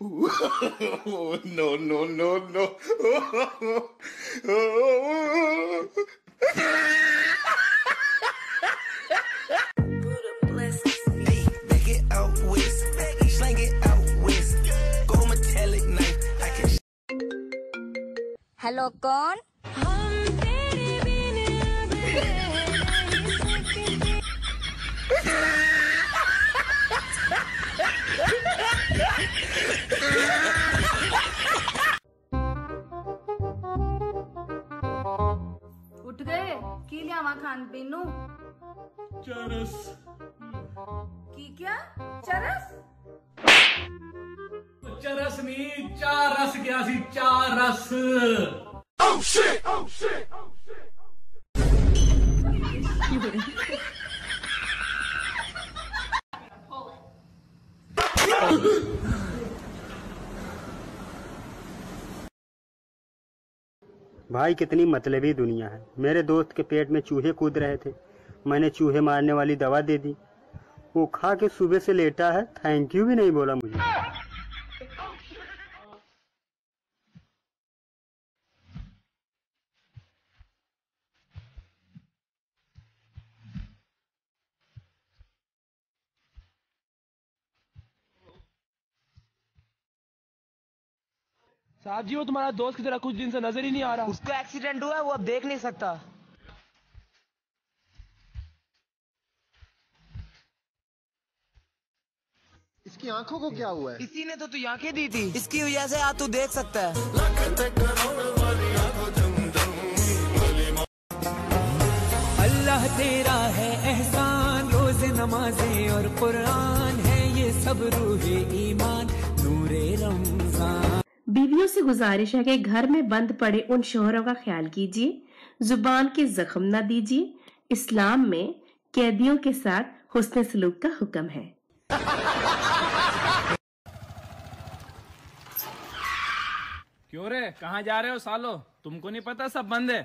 No. Hello कौन? उठ गए की लिया वहाँ खान पीनू चरस की क्या चरस चरस नहीं चारस क्या सी चारस oh shit oh shit oh shit भाई कितनी मतलबी दुनिया है। मेरे दोस्त के पेट में चूहे कूद रहे थे, मैंने चूहे मारने वाली दवा दे दी, वो खा के सुबह से लेटा है, थैंक यू भी नहीं बोला मुझे। साहब जी वो तुम्हारा दोस्त की तरह कुछ दिन से नजर ही नहीं आ रहा। उसको एक्सीडेंट हुआ है, वो अब देख नहीं सकता। इसकी आंखों को क्या हुआ है? इसी ने तो तुझे आंखें दी थी, इसकी वजह से आज तू देख सकता है। अल्लाह तेरा है एहसान, रोज नमाजें और कुरान है ये सब रूहे ईमान नूरे रमजान। बीवियों से गुजारिश है कि घर में बंद पड़े उन शोहरों का ख्याल कीजिए, जुबान के जख्म ना दीजिए। इस्लाम में कैदियों के साथ हुस्न सलूक का हुक्म है। क्यों रे, कहाँ जा रहे हो सालो? तुमको नहीं पता सब बंद है?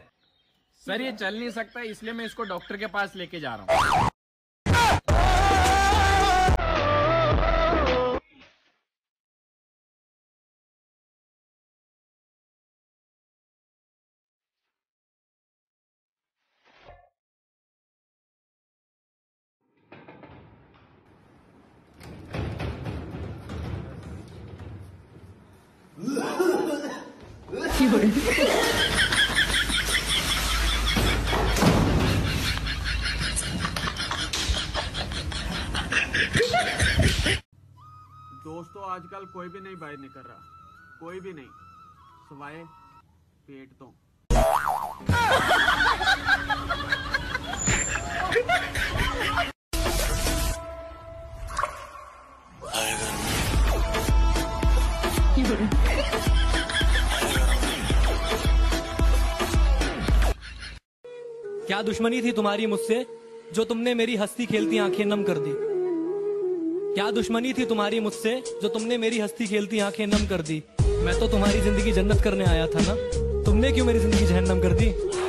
सर ये चल नहीं सकता, इसलिए मैं इसको डॉक्टर के पास लेके जा रहा हूँ। दोस्तों आजकल कोई भी नहीं बाहर निकल रहा, कोई भी नहीं सिवाय पेट तो। क्या दुश्मनी थी तुम्हारी मुझसे जो तुमने मेरी हस्ती खेलती आंखें नम कर दी? क्या दुश्मनी थी तुम्हारी मुझसे जो तुमने मेरी हस्ती खेलती आंखें नम कर दी? मैं तो तुम्हारी जिंदगी जन्नत करने आया था ना, तुमने क्यों मेरी जिंदगी जहन्नम कर दी?